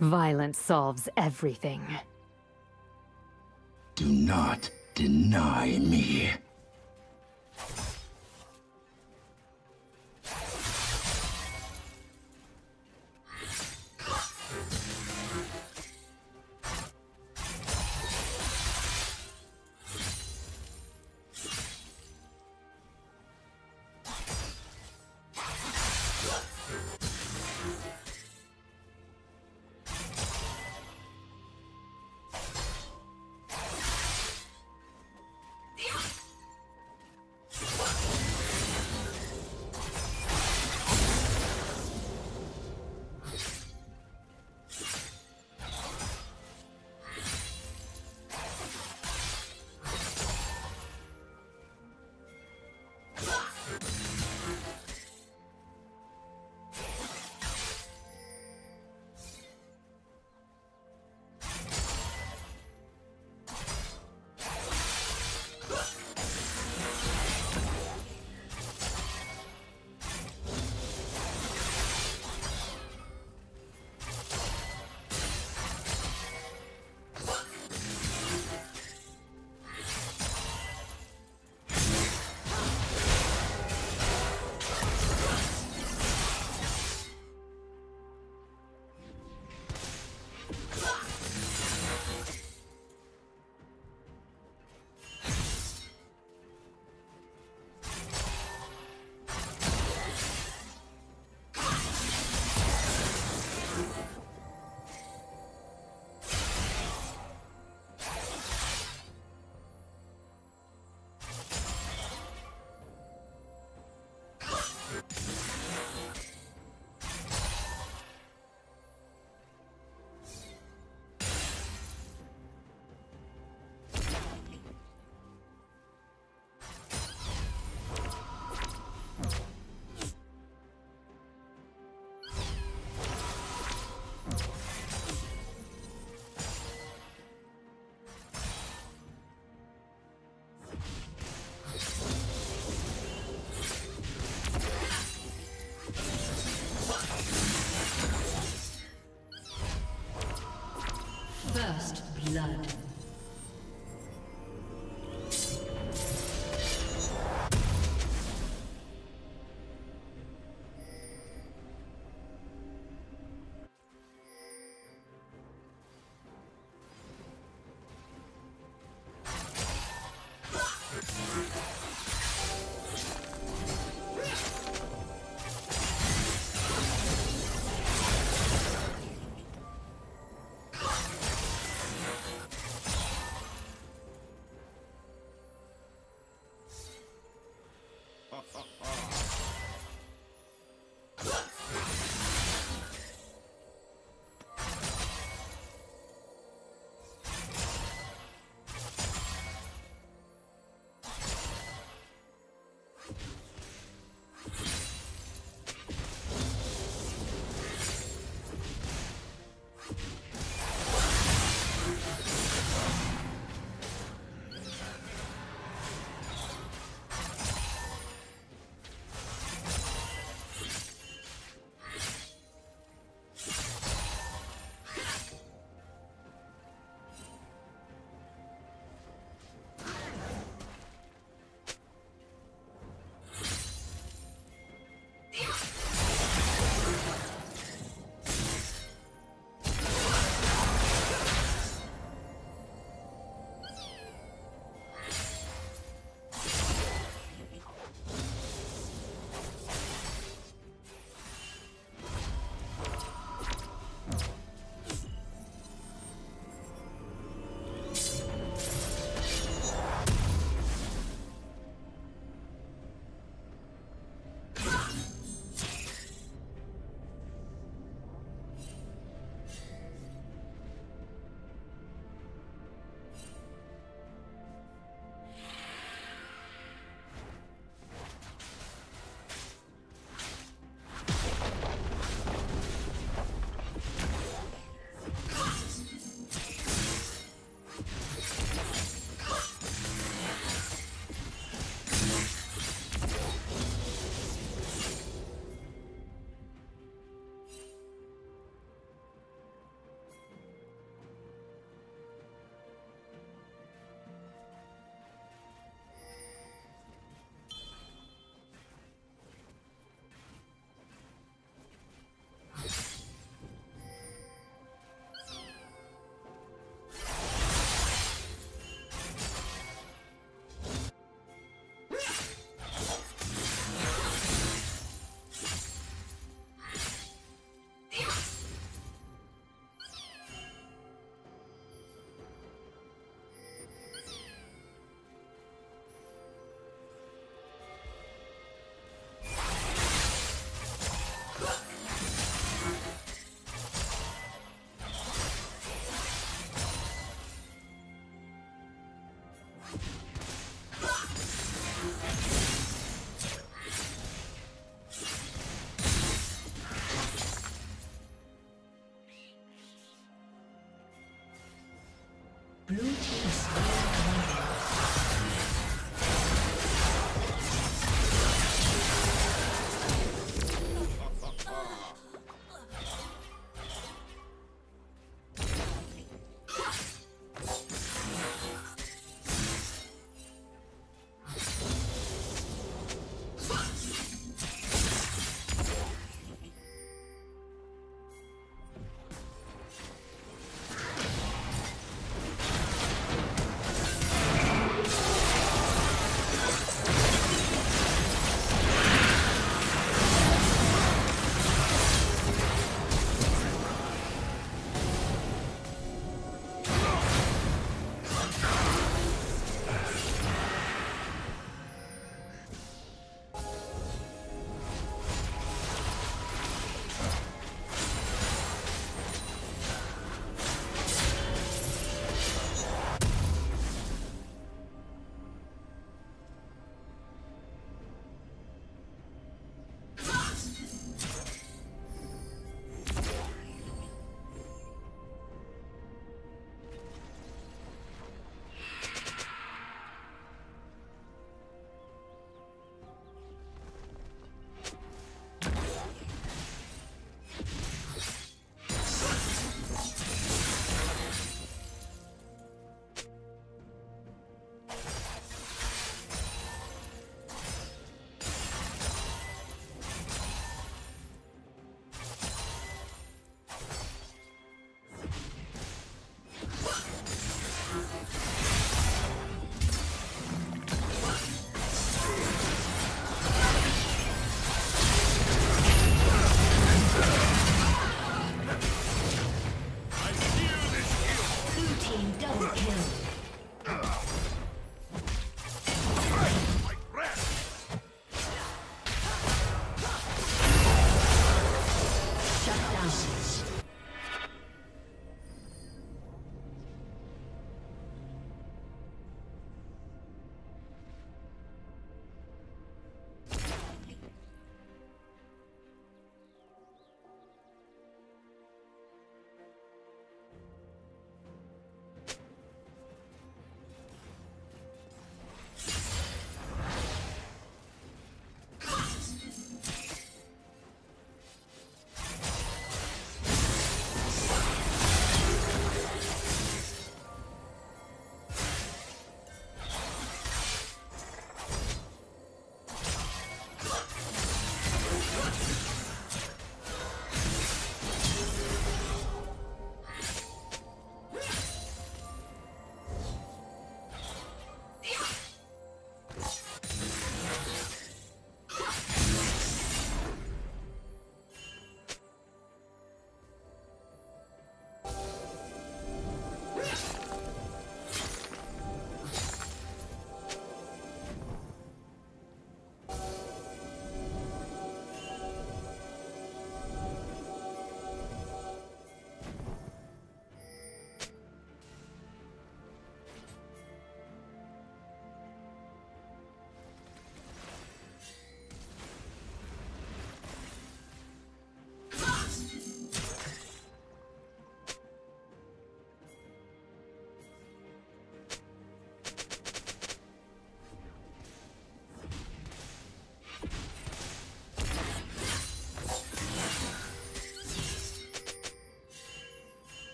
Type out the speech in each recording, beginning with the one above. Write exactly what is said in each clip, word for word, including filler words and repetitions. Violence solves everything. Do not deny me. First blood. Blue team.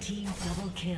Red team double kill.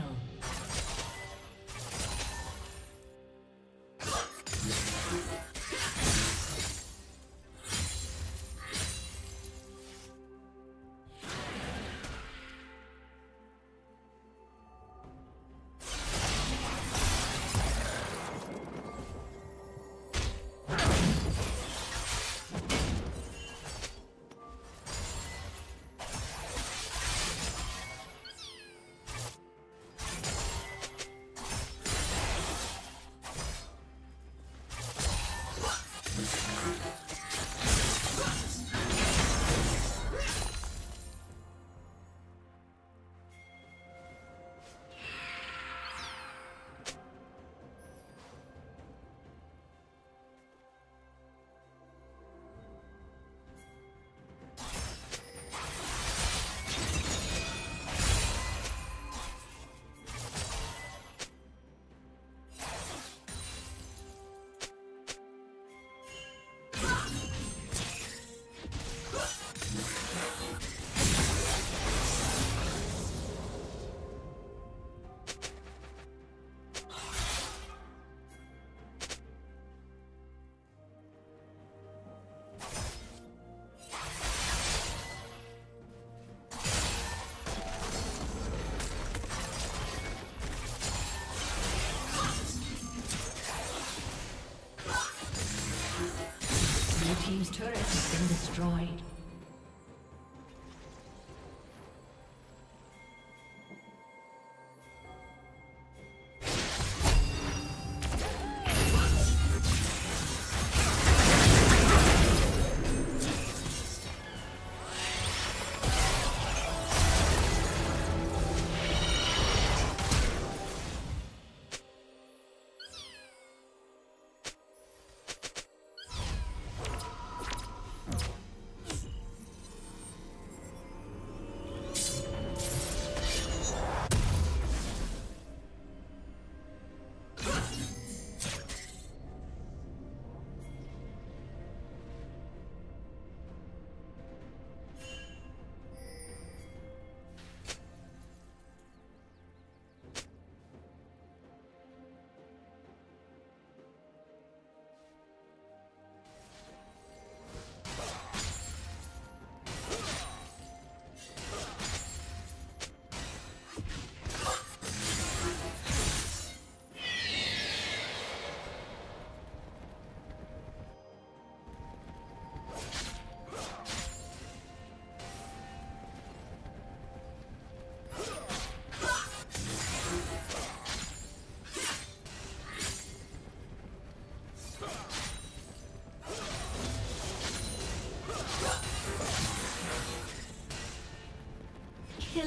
Team's turret has been destroyed.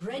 Red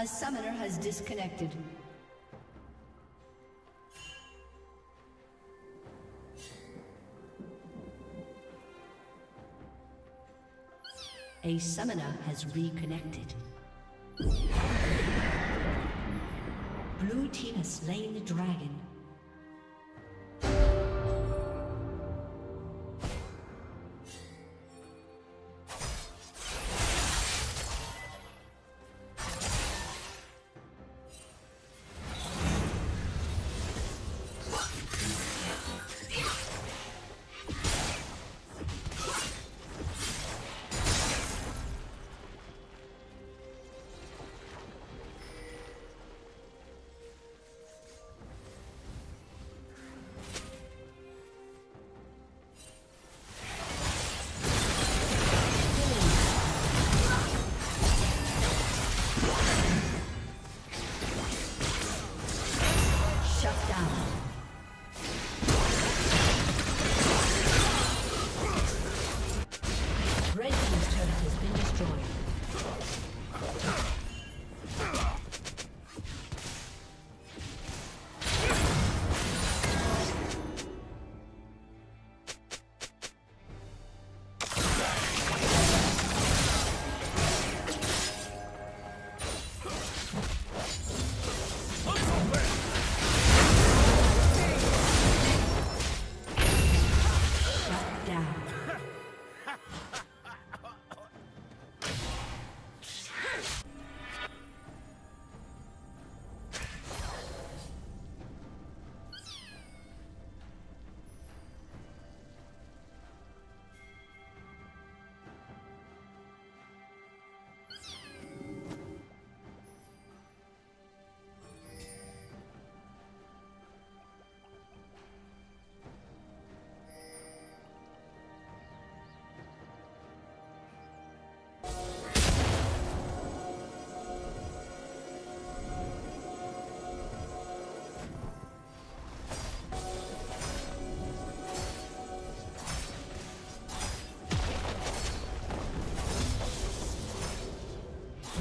A summoner has disconnected. A summoner has reconnected. Blue team has slain the dragon.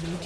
Blue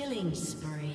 Killing spree.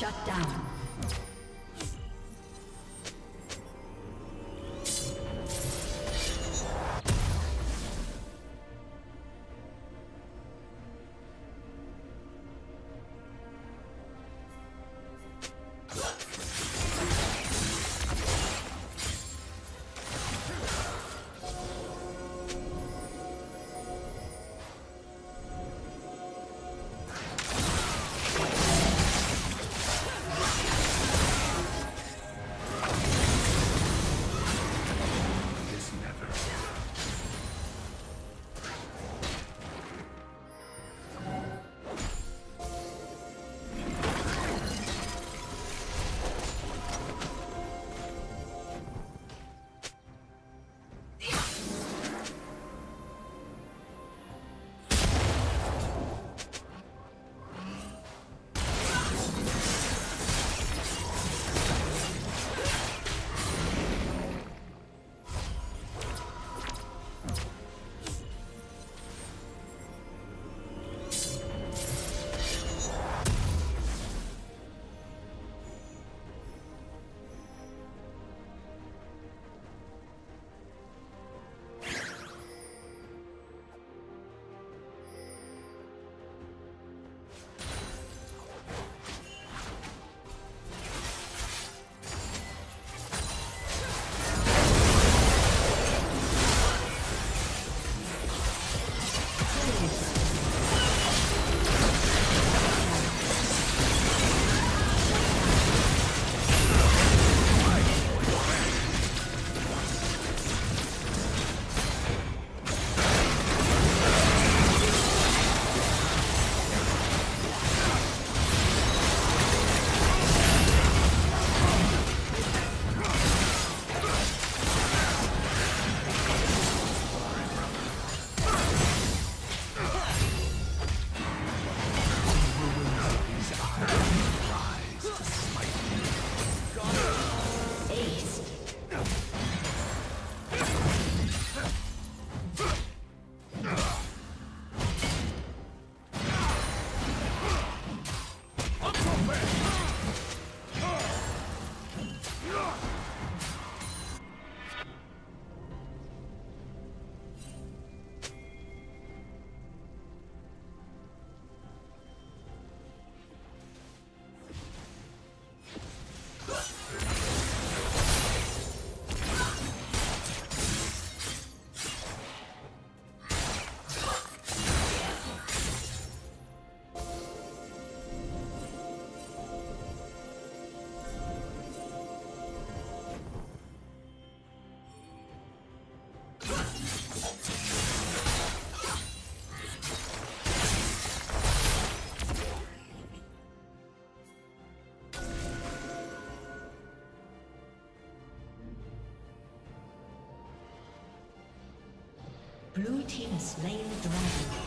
Shut down. Blue team has slain the dragon.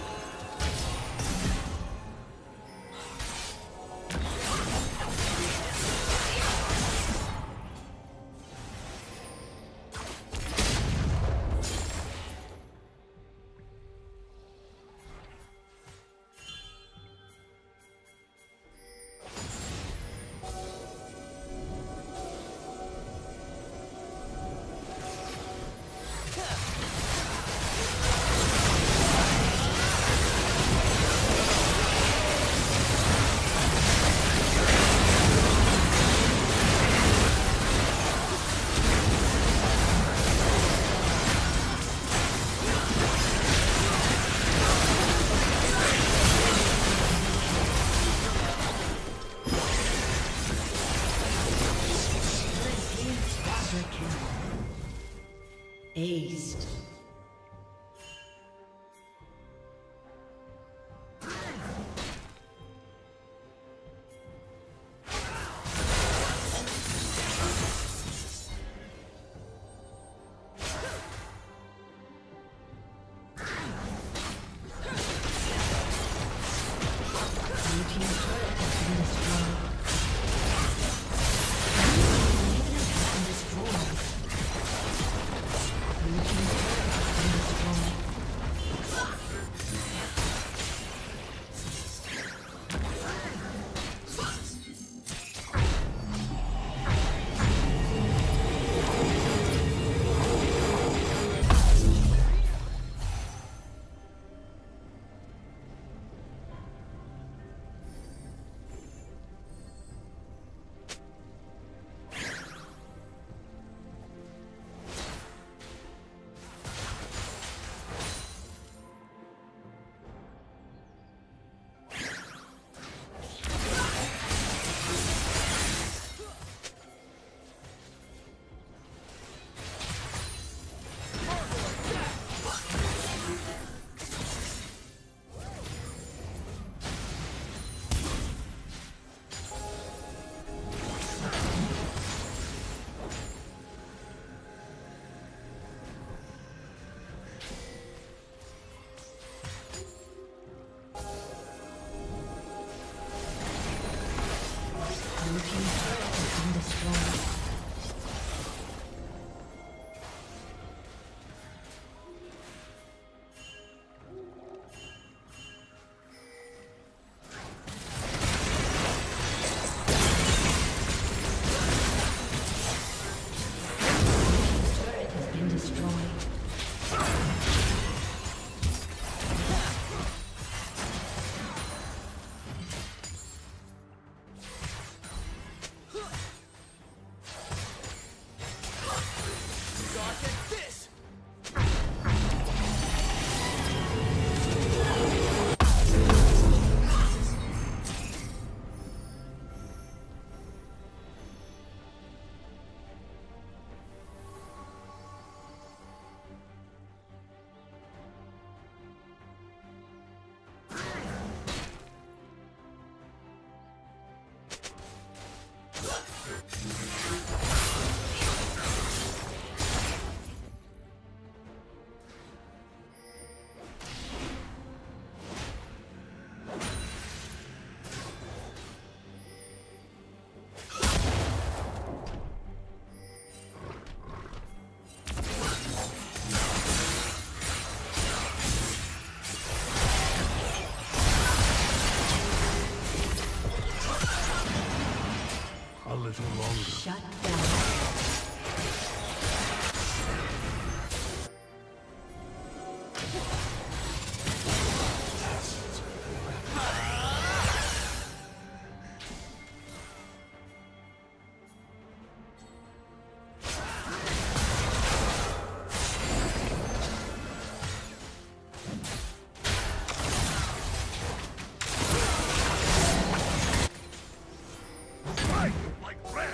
Like, like, red!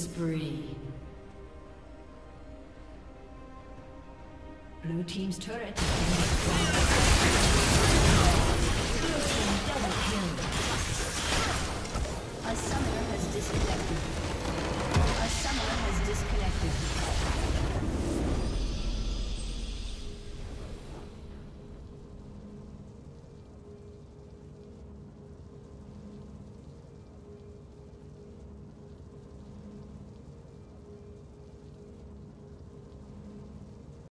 spree. Blue team's turret has been destroyed. Blue team double kill. A summoner has disconnected.